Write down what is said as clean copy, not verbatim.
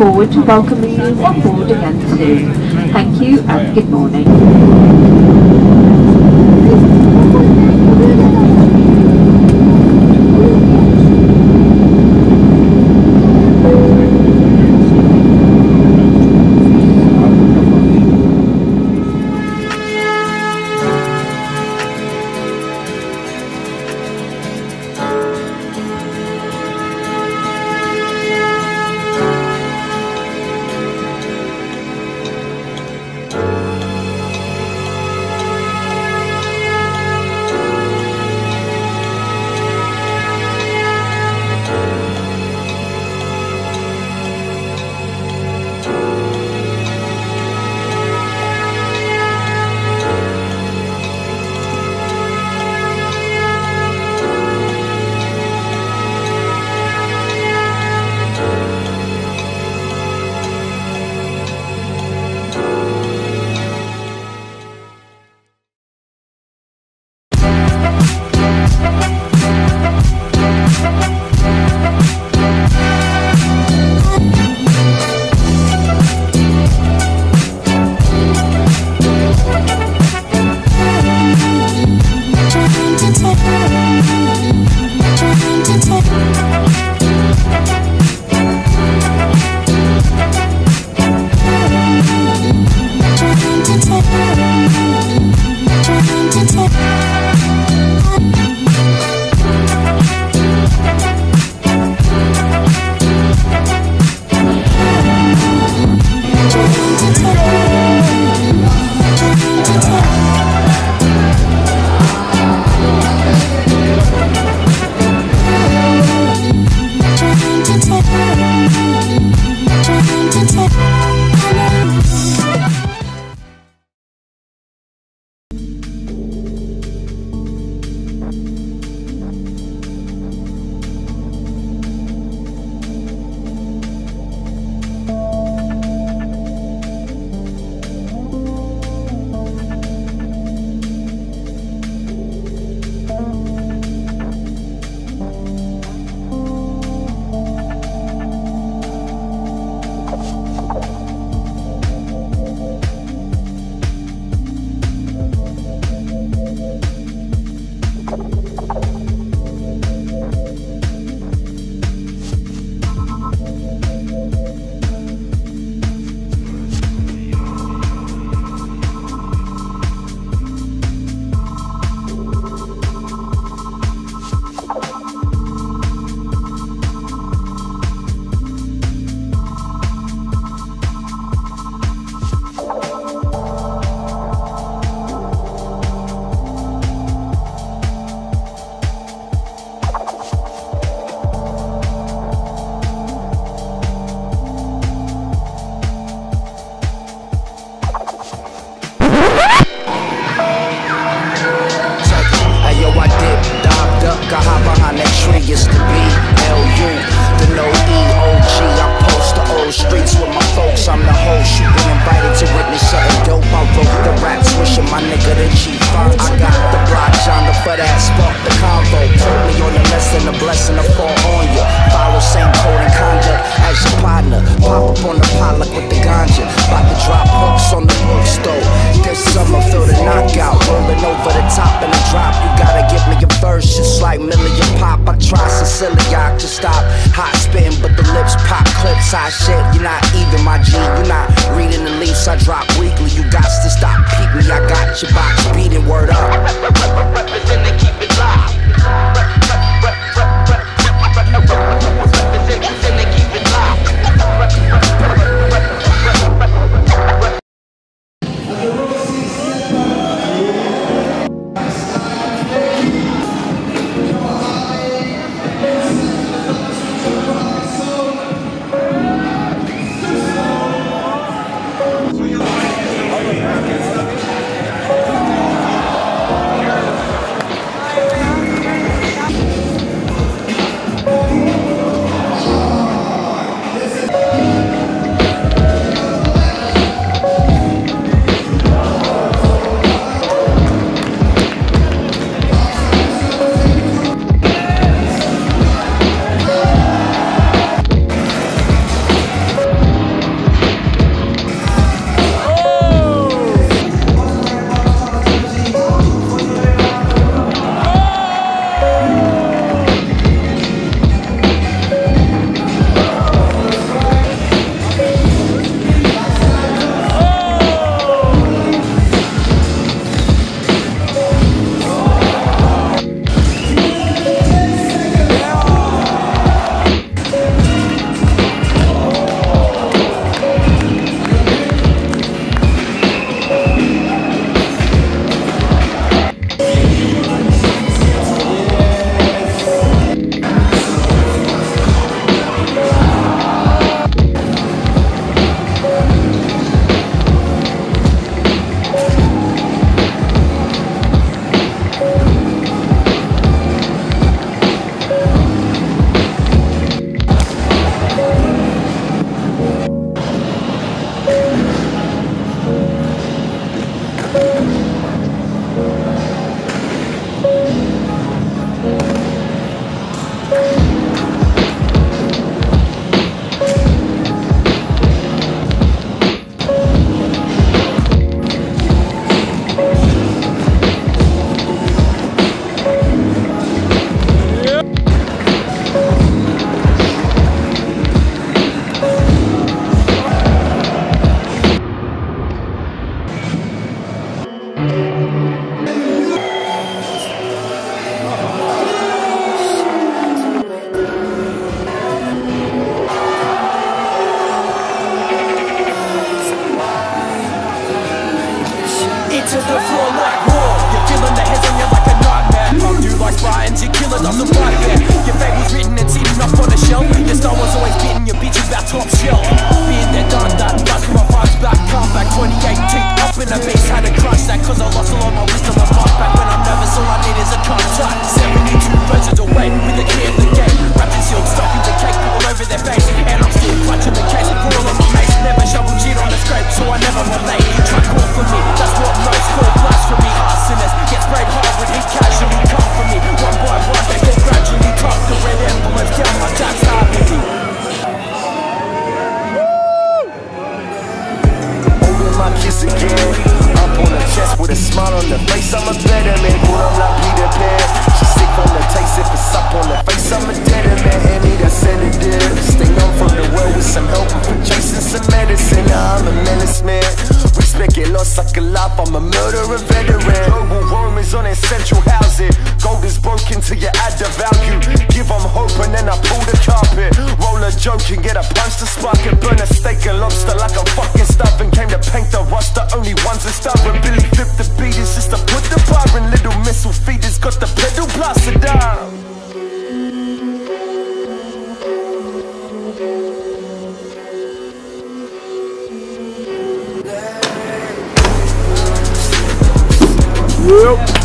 forward to welcoming you on board again soon. Thank you and good morning. off the podcast. Your fate was written and sitting up on a shelf. Your star was always beating your bitch about top shelf. Being that done that, back my vibes back, come back 28 teeth up in a beast, had to crush that, cause I lost all of my wisdom and fight back when I'm nervous, all I need is a contact. 72 verses away with a key in the game, wrapped in silk, stuffing the cake all over their face, and I'm still clutching the case for all of my mates. Never shovel shit on a scrape, so I never relate. Try call for me, that's what most call blasphemy. Arsonist gets sprayed hard when he casually come for me. One by one, they get gradually cut the red envelopes down my dad's heart. My kiss again, up on her chest with a smile on her face. I'm a better man, but I'm not Peter Pan. She's sick on the taste, if it's up on her face. I'm a dead man, and need a sedative. Stay on from the world with some help, for chasing some medicine. Now I'm a menace man, respect it, lost like a life. I'm a murderer veteran. Global warming is on essential housing. Gold is broken till you add the value. Give them hope and then I pull the carpet. Roll a joke and get a punch to spark it. Burn a steak and lobster like a fucking stuffing. Came to paint the rush, the only ones that stubborn. Billy flipped the beat, it's just to put the bar in. Little missile feeders got the pedal blasted down. Yep.